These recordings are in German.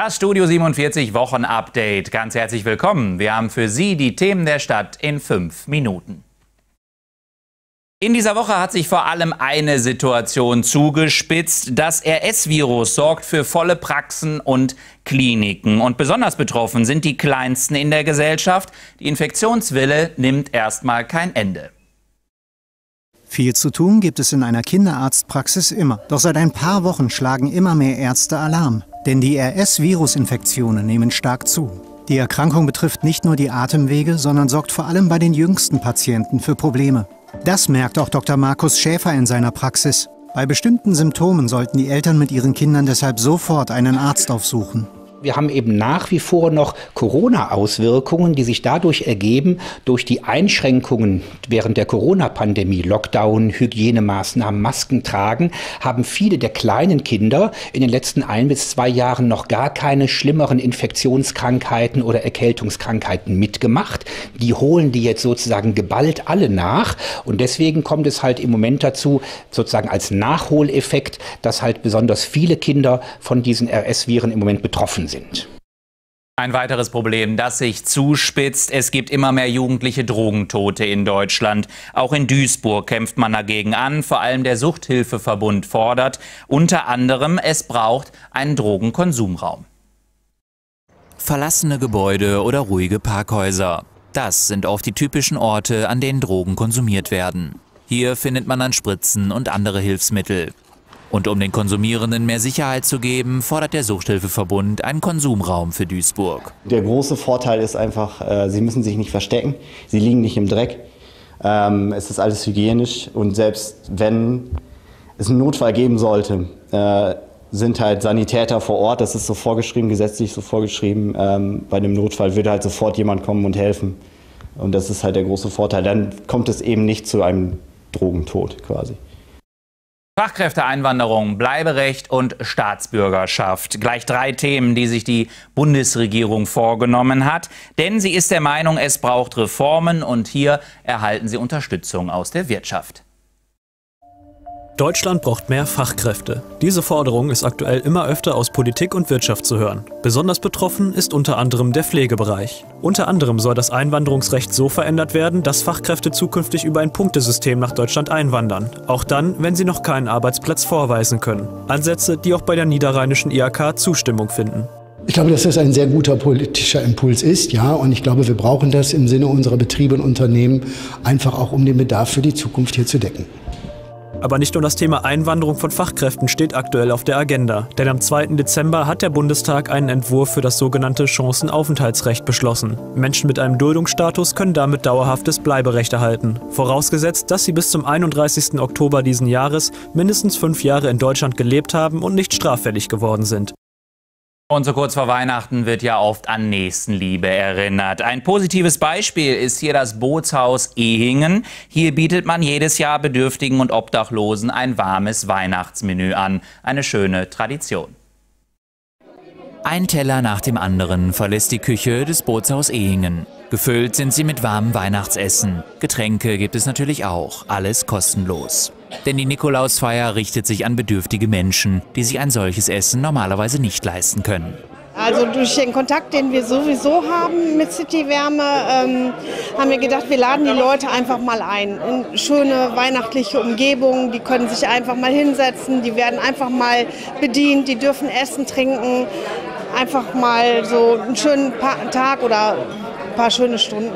Das Studio 47 Wochen-Update. Ganz herzlich willkommen. Wir haben für Sie die Themen der Stadt in 5 Minuten. In dieser Woche hat sich vor allem eine Situation zugespitzt. Das RS-Virus sorgt für volle Praxen und Kliniken. Und besonders betroffen sind die Kleinsten in der Gesellschaft. Die Infektionswelle nimmt erstmal kein Ende. Viel zu tun gibt es in einer Kinderarztpraxis immer. Doch seit ein paar Wochen schlagen immer mehr Ärzte Alarm. Denn die RS-Virus-Infektionen nehmen stark zu. Die Erkrankung betrifft nicht nur die Atemwege, sondern sorgt vor allem bei den jüngsten Patienten für Probleme. Das merkt auch Dr. Markus Schäfer in seiner Praxis. Bei bestimmten Symptomen sollten die Eltern mit ihren Kindern deshalb sofort einen Arzt aufsuchen. Wir haben eben nach wie vor noch Corona-Auswirkungen, die sich dadurch ergeben, durch die Einschränkungen während der Corona-Pandemie, Lockdown, Hygienemaßnahmen, Masken tragen, haben viele der kleinen Kinder in den letzten 1 bis 2 Jahren noch gar keine schlimmeren Infektionskrankheiten oder Erkältungskrankheiten mitgemacht. Die holen die jetzt sozusagen geballt alle nach und deswegen kommt es halt im Moment dazu, sozusagen als Nachholeffekt, dass halt besonders viele Kinder von diesen RS-Viren im Moment betroffen sind. Ein weiteres Problem, das sich zuspitzt. Es gibt immer mehr jugendliche Drogentote in Deutschland. Auch in Duisburg kämpft man dagegen an. Vor allem der Suchthilfeverbund fordert unter anderem, es braucht einen Drogenkonsumraum. Verlassene Gebäude oder ruhige Parkhäuser. Das sind oft die typischen Orte, an denen Drogen konsumiert werden. Hier findet man dann Spritzen und andere Hilfsmittel. Und um den Konsumierenden mehr Sicherheit zu geben, fordert der Suchthilfeverbund einen Konsumraum für Duisburg. Der große Vorteil ist einfach, sie müssen sich nicht verstecken, sie liegen nicht im Dreck. Es ist alles hygienisch und selbst wenn es einen Notfall geben sollte, sind halt Sanitäter vor Ort. Das ist so vorgeschrieben, gesetzlich so vorgeschrieben. Bei einem Notfall würde halt sofort jemand kommen und helfen. Und das ist halt der große Vorteil. Dann kommt es eben nicht zu einem Drogentod quasi. Fachkräfteeinwanderung, Bleiberecht und Staatsbürgerschaft. Gleich 3 Themen, die sich die Bundesregierung vorgenommen hat. Denn sie ist der Meinung, es braucht Reformen und hier erhalten sie Unterstützung aus der Wirtschaft. Deutschland braucht mehr Fachkräfte. Diese Forderung ist aktuell immer öfter aus Politik und Wirtschaft zu hören. Besonders betroffen ist unter anderem der Pflegebereich. Unter anderem soll das Einwanderungsrecht so verändert werden, dass Fachkräfte zukünftig über ein Punktesystem nach Deutschland einwandern. Auch dann, wenn sie noch keinen Arbeitsplatz vorweisen können. Ansätze, die auch bei der niederrheinischen IHK Zustimmung finden. Ich glaube, dass das ein sehr guter politischer Impuls ist, ja, und ich glaube, wir brauchen das im Sinne unserer Betriebe und Unternehmen, einfach auch um den Bedarf für die Zukunft hier zu decken. Aber nicht nur das Thema Einwanderung von Fachkräften steht aktuell auf der Agenda. Denn am 2. Dezember hat der Bundestag einen Entwurf für das sogenannte Chancenaufenthaltsrecht beschlossen. Menschen mit einem Duldungsstatus können damit dauerhaftes Bleiberecht erhalten. Vorausgesetzt, dass sie bis zum 31. Oktober diesen Jahres mindestens 5 Jahre in Deutschland gelebt haben und nicht straffällig geworden sind. Und so kurz vor Weihnachten wird ja oft an Nächstenliebe erinnert. Ein positives Beispiel ist hier das Bootshaus Ehingen. Hier bietet man jedes Jahr Bedürftigen und Obdachlosen ein warmes Weihnachtsmenü an. Eine schöne Tradition. Ein Teller nach dem anderen verlässt die Küche des Bootshaus Ehingen. Gefüllt sind sie mit warmem Weihnachtsessen. Getränke gibt es natürlich auch. Alles kostenlos. Denn die Nikolausfeier richtet sich an bedürftige Menschen, die sich ein solches Essen normalerweise nicht leisten können. Also durch den Kontakt, den wir sowieso haben mit City Wärme, haben wir gedacht, wir laden die Leute einfach mal ein. In schöne weihnachtliche Umgebung, die können sich einfach mal hinsetzen, die werden einfach mal bedient, die dürfen essen, trinken. Einfach mal so einen schönen Tag oder ein paar schöne Stunden.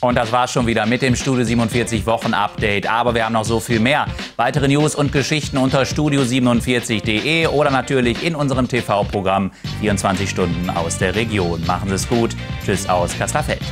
Und das war's schon wieder mit dem Studio 47 Wochen Update. Aber wir haben noch so viel mehr. Weitere News und Geschichten unter studio47.de oder natürlich in unserem TV-Programm 24 Stunden aus der Region. Machen Sie es gut. Tschüss aus Kastrafeld.